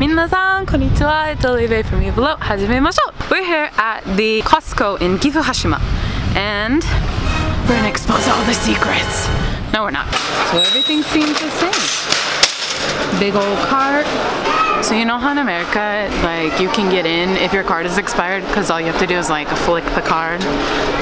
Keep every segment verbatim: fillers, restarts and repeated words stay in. Minna-san, konnichiwa, it's Olivé from Gifu Hashima. Hajimemashou! We're here at the Costco in Gifu Hashima, and we're gonna expose all the secrets. No, we're not. So everything seems the same. Big old cart. So you know how in America, like, you can get in if your card is expired because all you have to do is like flick the card.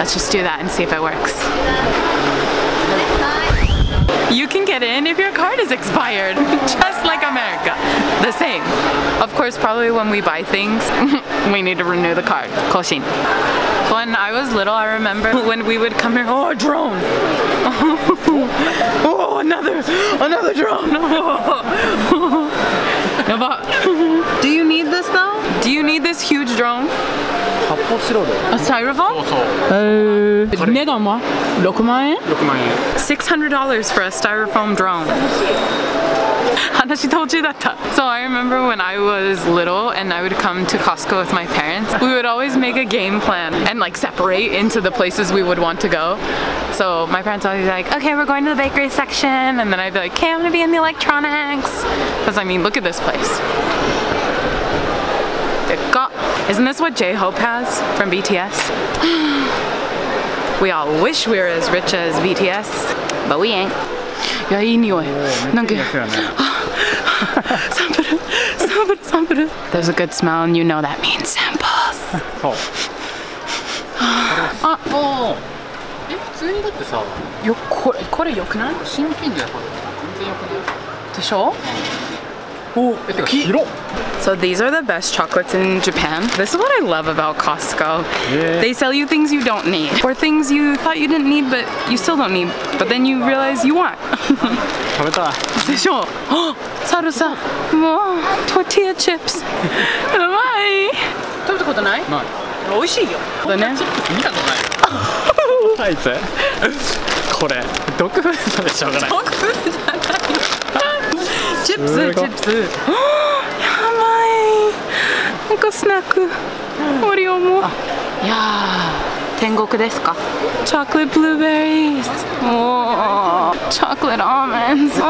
Let's just do that and see if it works. You can get in if your card is expired, just like America. The same. Of course, probably when we buy things, we need to renew the card. Koshin. When I was little, I remember when we would come here, oh, a drone. Oh, another, another drone. Do you need this though? Do you need this huge drone? A styrofoam? Uh, six hundred dollars for a styrofoam drone. So I remember when I was little and I would come to Costco with my parents, we would always make a game plan and like separate into the places we would want to go. So my parents always be like, okay, we're going to the bakery section, and then I'd be like, okay, I'm gonna be in the electronics. Because I mean, look at this place. Isn't this what J-Hope has from B T S? We all wish we were as rich as B T S, but we ain't. Yeah, it smells. There's a good smell, and you know that means samples. Oh. So these are the best chocolates in Japan. This is what I love about Costco. Yeah. They sell you things you don't need, or things you thought you didn't need but you still don't need, but then you realize you want. Tortilla chips. Chips, chips. Chocolate blueberries. Oh, chocolate almonds. Oh.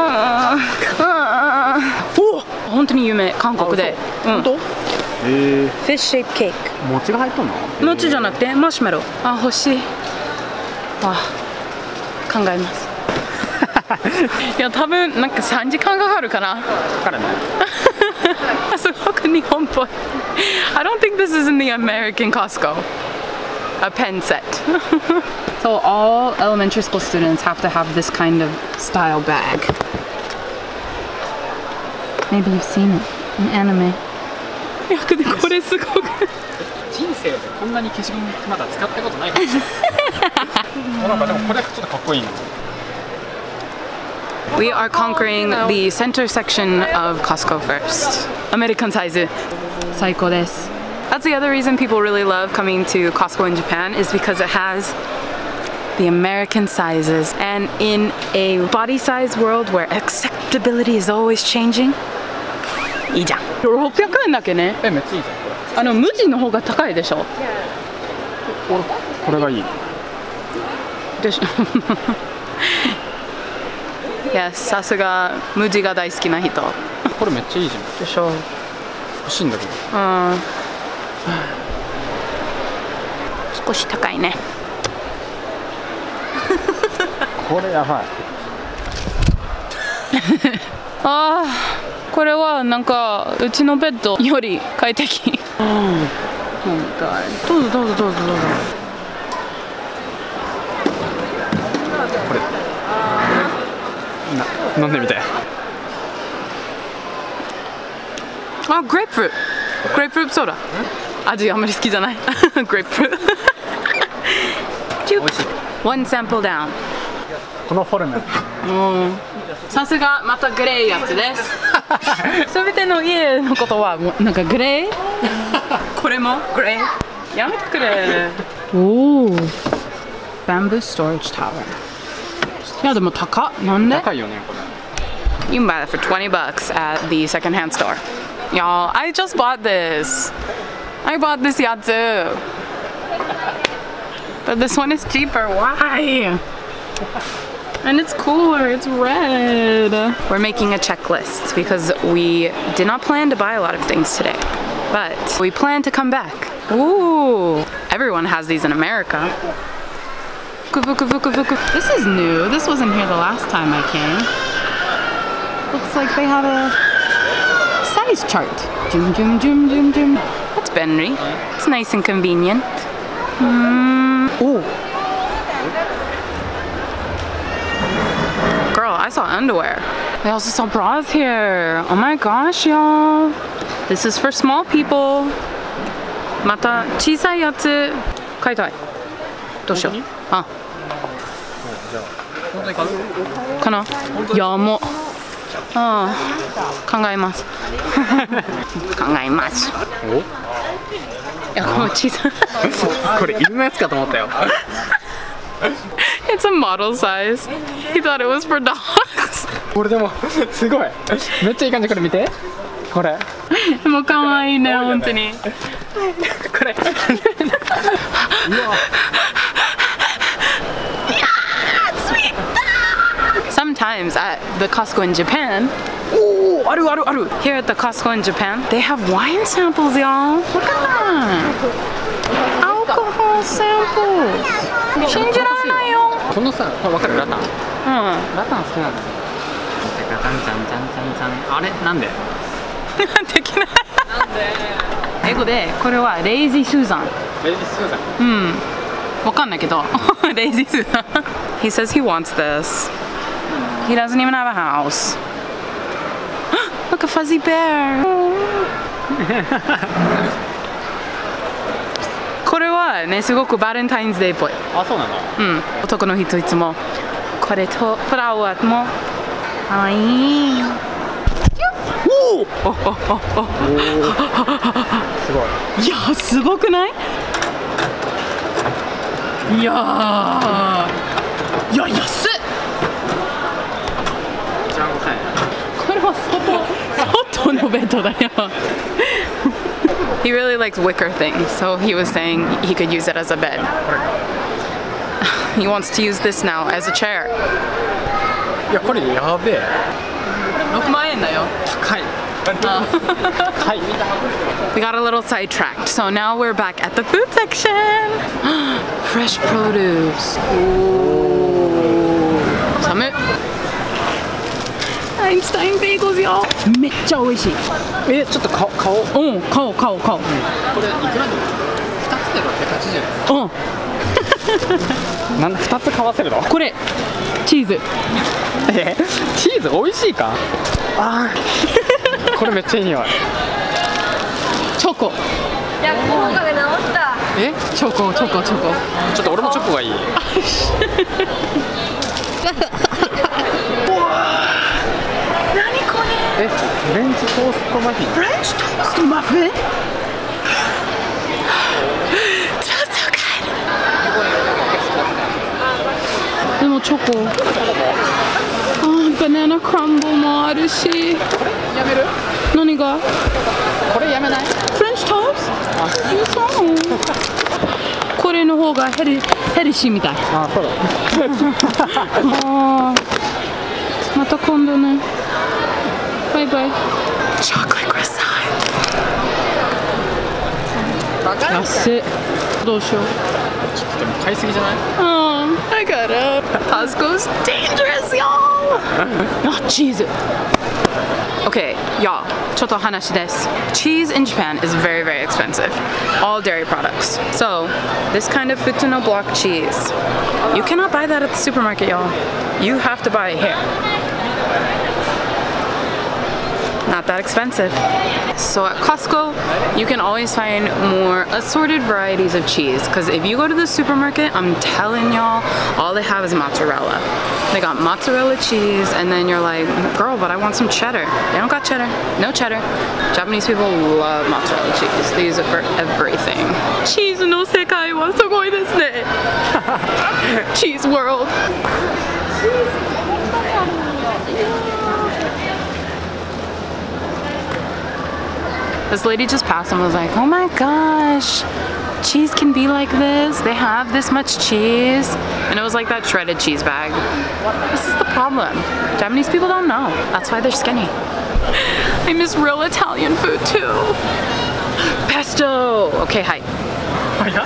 Fish shaped cake. Marshmallow. Ah, yeah, probably like three hours. I don't think this is in the American Costco. A pen set. So all elementary school students have to have this kind of style bag. Maybe you've seen it in anime. We are conquering the center section of Costco first. American size. Saiko desu. That's the other reason people really love coming to Costco in Japan, is because it has the American sizes. And in a body size world where acceptability is always changing, iijan. six hundred yenだけね。え、めっちゃいいじゃん。あの無地の方が高いでしょ。これがいい。でしょ。 Yes, sasuga muji ga daisuki na hito. Kore mechcha ii jan. Desho. Hoshii n da kedo. Um. Sukoshi takai ne. Kore yabai. Ah, kore wa nanka uchi no beddo yori kaiteki. Oh my god. Dozo dozo dozo dozo. 飲んでみて。あ、グレープフルーツ。グレープフルーツソーダ。味あんまり好きじゃない。グレープフルーツ。One sample down。このフォルム。さすがまたグレーやつです。すべての家のことはなんかグレー。これもグレー。やめてくれ。おお。バンブーストレージタワー。 Yeah, but it's high. Why? You can buy that for twenty bucks at the secondhand store. Y'all, I just bought this. I bought this yatsu. But this one is cheaper. Why? And it's cooler, it's red. We're making a checklist because we did not plan to buy a lot of things today, but we plan to come back. Ooh, everyone has these in America. This is new. This wasn't here the last time I came. Looks like they have a size chart. Jum, jum, jum, jum, jum. That's Benri. It's nice and convenient. Mm. Ooh. Girl, I saw underwear. I also saw bras here. Oh my gosh, y'all. This is for small people. Mata chisai yatsu kaitai. Doshou. Ah. Kana? Yamo. Ah. Kangaimasu. Kangaimasu. Oh? It's a model size. He thought it was for dogs. Sometimes at the Costco in Japan, ooh, aru, aru, aru. Here at the Costco in Japan, they have wine samples, y'all. Look at that. Alcohol samples. He says he wants this. He doesn't even have a house. Look, a fuzzy bear. Valentine's Day. He really likes wicker things, so he was saying he could use it as a bed. He wants to use this now as a chair. We got a little sidetracked, so now we're back at the food section. Fresh produce. Ooh. Summit. Einstein bagels, y'all. French toast muffin. French toast muffin? Smells so good. But chocolate. Oh, banana crumble more. French toast? Ah, bye bye. Chocolate croissant. Oh, I got it. Costco's dangerous, y'all. Not cheese. Okay, y'all. Chotto hanashi desu. Cheese in Japan is very, very expensive. All dairy products. So, this kind of Futuno Block cheese, you cannot buy that at the supermarket, y'all. You have to buy it here. Not that expensive. So at Costco, you can always find more assorted varieties of cheese, because if you go to the supermarket, I'm telling y'all, all they have is mozzarella. They got mozzarella cheese, and then you're like, girl, but I want some cheddar. They don't got cheddar. No cheddar. Japanese people love mozzarella cheese. They use it for everything. Cheese no sekai wa sugoi desu ne. Cheese world. This lady just passed and was like, oh my gosh, cheese can be like this. They have this much cheese. And it was like that shredded cheese bag. This is the problem. Japanese people don't know. That's why they're skinny. I miss real Italian food too. Pesto! Okay, hi. It's a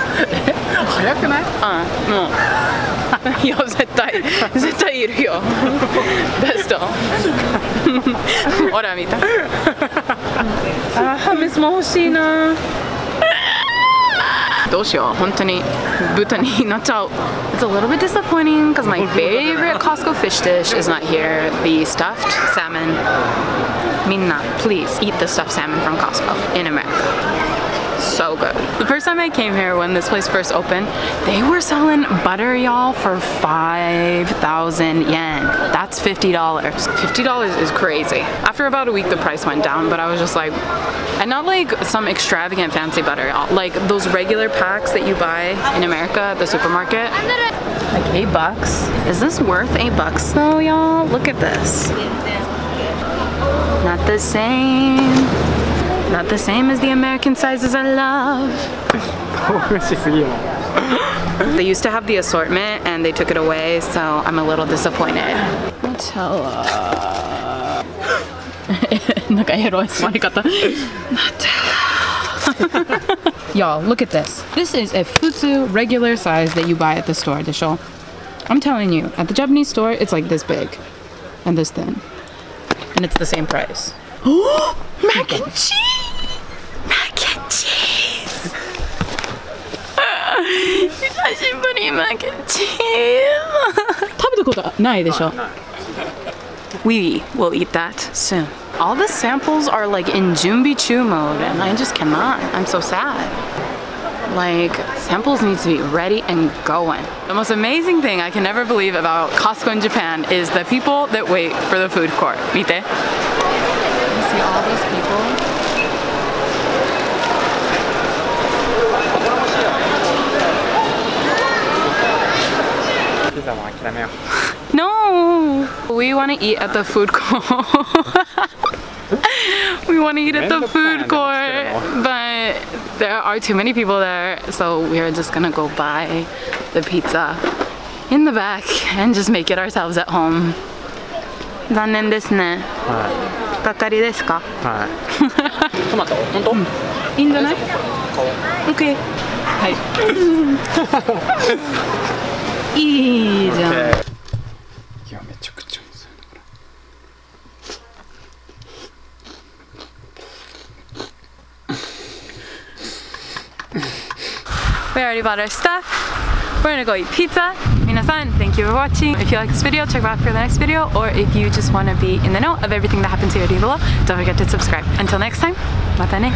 little bit disappointing because my favorite Costco fish dish is not here, the stuffed salmon. Minna, please eat the stuffed salmon from Costco in America. So good. The first time I came here, when this place first opened, they were selling butter, y'all, for five thousand yen. That's fifty dollars. fifty dollars is crazy. After about a week, the price went down, but I was just like, and not like some extravagant fancy butter, y'all. Like those regular packs that you buy in America at the supermarket. Like eight bucks. Is this worth eight bucks though, y'all? Look at this. Not the same. Not the same as the American sizes I love. They used to have the assortment and they took it away, so I'm a little disappointed. Nutella. Nutella. Y'all, look at this. This is a Futsu regular size that you buy at the store, Desho. I'm telling you, at the Japanese store, it's like this big and this thin. And it's the same price. Mac and cheese! Mac and cheese! Mac and cheese! We will eat that soon. All the samples are like in Jumbichu mode and I just cannot. I'm so sad. Like, samples need to be ready and going. The most amazing thing I can never believe about Costco in Japan is the people that wait for the food court. Mite? See all these people. No! We want to eat at the food court. We want to eat at the food court, but there are too many people there, so we are just gonna go buy the pizza in the back and just make it ourselves at home. 残念ですね。はい。がっかりですか？はい。トマト？本当？いいんじゃない？オッケー。はい。いいじゃん。いや、めちゃくちゃ美味しい。We already bought our stuff. We're gonna go eat pizza. Minasan, thank you for watching. If you like this video, check back for the next video, or if you just want to be in the know of everything that happens here below, don't forget to subscribe. Until next time, mata ne.